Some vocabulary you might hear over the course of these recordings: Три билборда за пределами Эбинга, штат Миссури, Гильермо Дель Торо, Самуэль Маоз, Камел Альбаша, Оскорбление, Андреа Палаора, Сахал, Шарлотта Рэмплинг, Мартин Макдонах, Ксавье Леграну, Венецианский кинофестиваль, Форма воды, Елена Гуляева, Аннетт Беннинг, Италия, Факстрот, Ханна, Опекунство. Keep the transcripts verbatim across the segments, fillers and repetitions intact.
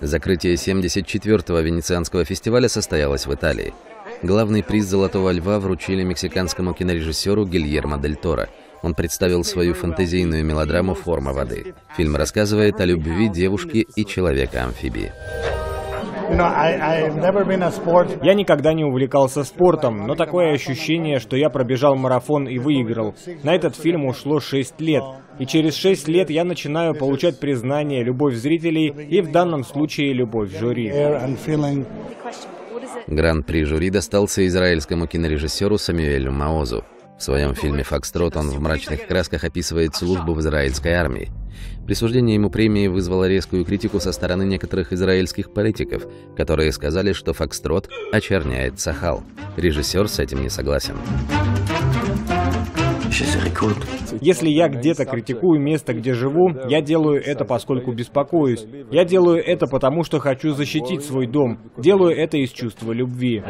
Закрытие семьдесят четвёртого Венецианского фестиваля состоялось в Италии. Главный приз «Золотого льва» вручили мексиканскому кинорежиссеру Гильермо Дель Торо. Он представил свою фэнтезийную мелодраму «Форма воды». Фильм рассказывает о любви девушки и человека-амфибии. Я никогда не увлекался спортом, но такое ощущение, что я пробежал марафон и выиграл. На этот фильм ушло шесть лет. И через шесть лет я начинаю получать признание, любовь зрителей и в данном случае любовь жюри. Гран-при жюри достался израильскому кинорежиссеру Самуэлю Маозу. В своем фильме «Факстрот» он в мрачных красках описывает службу в израильской армии. Присуждение ему премии вызвало резкую критику со стороны некоторых израильских политиков, которые сказали, что «Факстрот» очерняет Сахал. Режиссер с этим не согласен. Если я где-то критикую место, где живу, я делаю это, поскольку беспокоюсь. Я делаю это, потому что хочу защитить свой дом. Делаю это из чувства любви.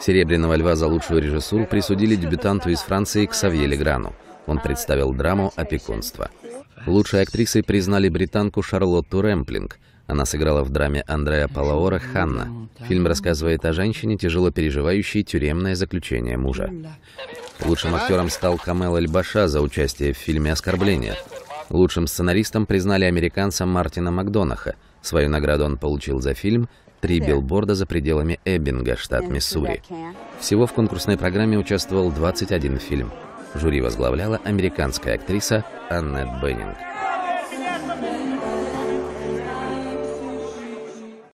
«Серебряного льва» за лучшую режиссуру присудили дебютанту из Франции Ксавье Леграну. Он представил драму «Опекунство». Лучшей актрисой признали британку Шарлотту Рэмплинг. Она сыграла в драме Андреа Палаора «Ханна». Фильм рассказывает о женщине, тяжело переживающей тюремное заключение мужа. Лучшим актером стал Камел Альбаша за участие в фильме «Оскорбление». Лучшим сценаристом признали американца Мартина Макдонаха. Свою награду он получил за фильм «Три билборда за пределами Эбинга», штат Миссури. Всего в конкурсной программе участвовал двадцать один фильм. Жюри возглавляла американская актриса Аннетт Беннинг.